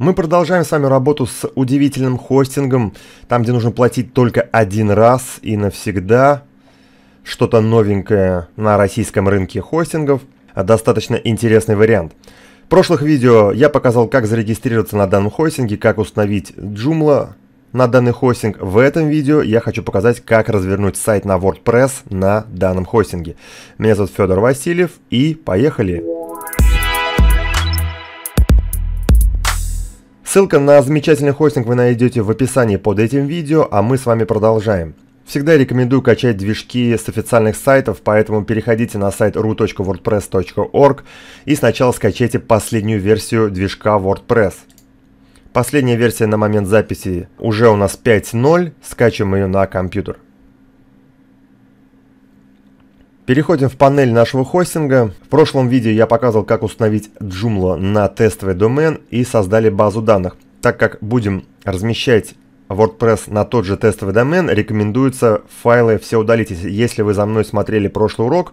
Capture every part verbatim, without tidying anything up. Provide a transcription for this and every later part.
Мы продолжаем с вами работу с удивительным хостингом, там, где нужно платить только один раз и навсегда. Что-то новенькое на российском рынке хостингов. Достаточно интересный вариант. В прошлых видео я показал, как зарегистрироваться на данном хостинге, как установить Joomla на данный хостинг. В этом видео я хочу показать, как развернуть сайт на WordPress на данном хостинге. Меня зовут Федор Васильев, и поехали! Ссылка на замечательный хостинг вы найдете в описании под этим видео, а мы с вами продолжаем. Всегда рекомендую качать движки с официальных сайтов, поэтому переходите на сайт ру точка вордпресс точка орг и сначала скачайте последнюю версию движка WordPress. Последняя версия на момент записи уже у нас пять точка ноль, скачем ее на компьютер. Переходим в панель нашего хостинга. В прошлом видео я показывал, как установить Joomla на тестовый домен и создали базу данных. Так как будем размещать WordPress на тот же тестовый домен, рекомендуется файлы все удалить. Если вы за мной смотрели прошлый урок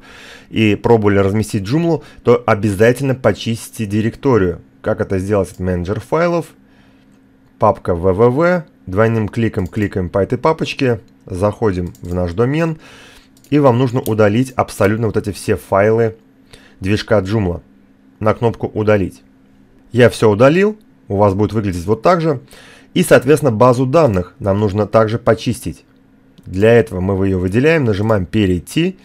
и пробовали разместить Joomla, то обязательно почистите директорию. Как это сделать? Менеджер файлов, папка www, двойным кликом кликаем по этой папочке, заходим в наш домен. И вам нужно удалить абсолютно вот эти все файлы движка Joomla. На кнопку «Удалить». Я все удалил, у вас будет выглядеть вот так же. И, соответственно, базу данных нам нужно также почистить. Для этого мы ее выделяем, нажимаем «Перейти».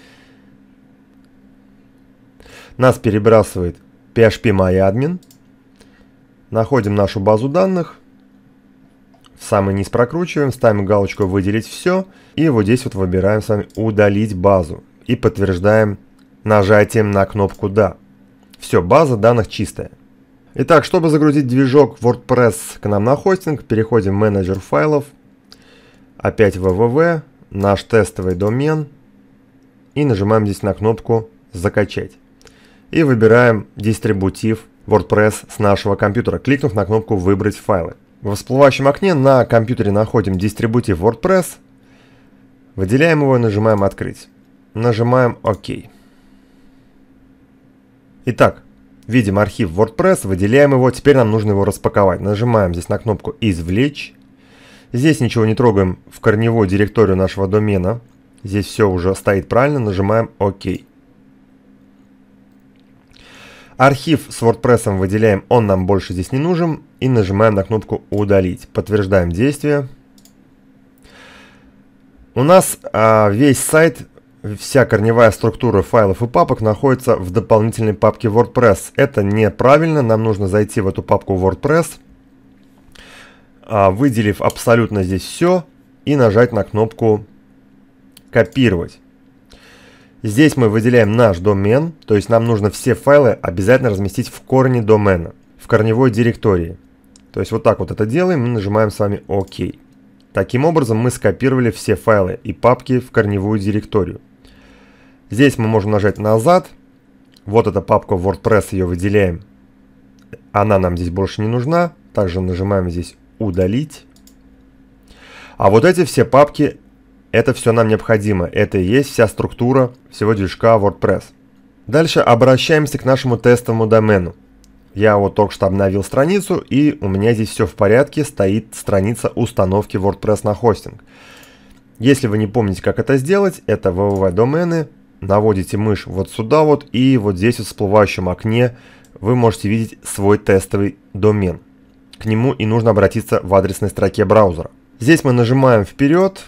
Нас перебрасывает phpMyAdmin. Находим нашу базу данных. В самый низ прокручиваем, ставим галочку «Выделить все». И вот здесь вот выбираем с вами «Удалить базу». И подтверждаем нажатием на кнопку «Да». Все, база данных чистая. Итак, чтобы загрузить движок WordPress к нам на хостинг, переходим в менеджер файлов. Опять www, наш тестовый домен. И нажимаем здесь на кнопку «Закачать». И выбираем дистрибутив WordPress с нашего компьютера, кликнув на кнопку «Выбрать файлы». В всплывающем окне на компьютере находим дистрибутив WordPress, выделяем его и нажимаем «Открыть». Нажимаем «ОК». Итак, видим архив WordPress, выделяем его, теперь нам нужно его распаковать. Нажимаем здесь на кнопку «Извлечь». Здесь ничего не трогаем в корневую директорию нашего домена. Здесь все уже стоит правильно, нажимаем «ОК». Архив с WordPress выделяем, он нам больше здесь не нужен, и нажимаем на кнопку «Удалить». Подтверждаем действие. У нас а, весь сайт, вся корневая структура файлов и папок находится в дополнительной папке WordPress. Это неправильно, нам нужно зайти в эту папку WordPress, а, выделив абсолютно здесь все, и нажать на кнопку «Копировать». Здесь мы выделяем наш домен, то есть нам нужно все файлы обязательно разместить в корне домена, в корневой директории. То есть вот так вот это делаем и нажимаем с вами «ОК». Таким образом мы скопировали все файлы и папки в корневую директорию. Здесь мы можем нажать «Назад». Вот эта папка WordPress, ее выделяем. Она нам здесь больше не нужна. Также нажимаем здесь «Удалить». А вот эти все папки... Это все нам необходимо, это и есть вся структура всего движка WordPress. Дальше обращаемся к нашему тестовому домену. Я вот только что обновил страницу, и у меня здесь все в порядке, стоит страница установки WordPress на хостинг. Если вы не помните, как это сделать, это www-домены, наводите мышь вот сюда вот, и вот здесь вот в всплывающем окне вы можете видеть свой тестовый домен. К нему и нужно обратиться в адресной строке браузера. Здесь мы нажимаем «Вперед».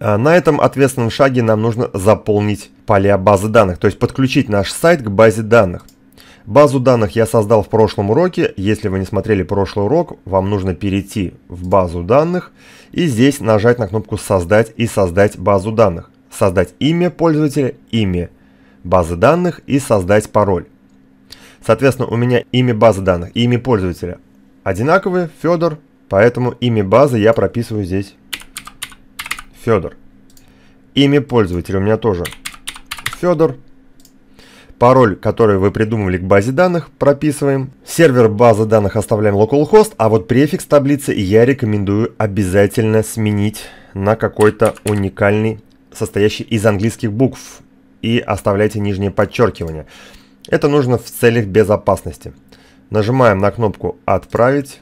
На этом ответственном шаге нам нужно заполнить поля базы данных, то есть подключить наш сайт к базе данных. Базу данных я создал в прошлом уроке. Если вы не смотрели прошлый урок, вам нужно перейти в базу данных и здесь нажать на кнопку «Создать» и «Создать базу данных». Создать имя пользователя, имя базы данных и создать пароль. Соответственно, у меня имя базы данных и имя пользователя одинаковые, Федор, поэтому имя базы я прописываю здесь. Федор. Имя пользователя у меня тоже Федор. Пароль, который вы придумывали к базе данных, прописываем. Сервер базы данных оставляем localhost, а вот префикс таблицы я рекомендую обязательно сменить на какой-то уникальный, состоящий из английских букв. И оставляйте нижнее подчеркивание. Это нужно в целях безопасности. Нажимаем на кнопку «Отправить».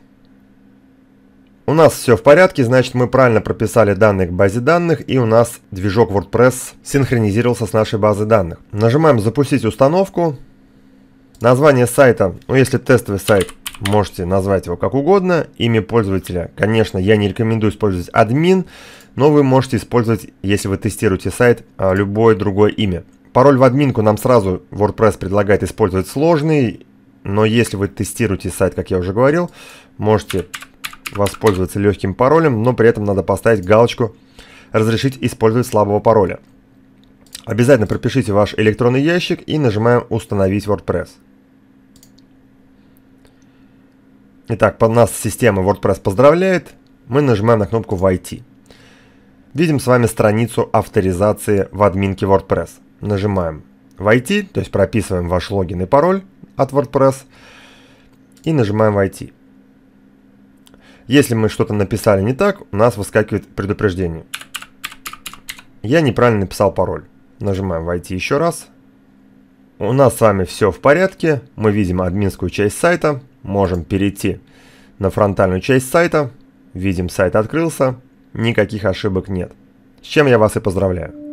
У нас все в порядке, значит, мы правильно прописали данные к базе данных, и у нас движок WordPress синхронизировался с нашей базой данных. Нажимаем «Запустить установку». Название сайта, ну если тестовый сайт, можете назвать его как угодно. Имя пользователя, конечно, я не рекомендую использовать админ, но вы можете использовать, если вы тестируете сайт, любое другое имя. Пароль в админку нам сразу WordPress предлагает использовать сложный, но если вы тестируете сайт, как я уже говорил, можете воспользоваться легким паролем, но при этом надо поставить галочку «Разрешить использовать слабого пароля». Обязательно пропишите ваш электронный ящик и нажимаем «Установить WordPress». Итак, нас система WordPress поздравляет. Мы нажимаем на кнопку «Войти». Видим с вами страницу авторизации в админке WordPress. Нажимаем «Войти», то есть прописываем ваш логин и пароль от WordPress и нажимаем «Войти». Если мы что-то написали не так, у нас выскакивает предупреждение. Я неправильно написал пароль. Нажимаем «Войти» еще раз. У нас с вами все в порядке. Мы видим админскую часть сайта. Можем перейти на фронтальную часть сайта. Видим, сайт открылся. Никаких ошибок нет. С чем я вас и поздравляю.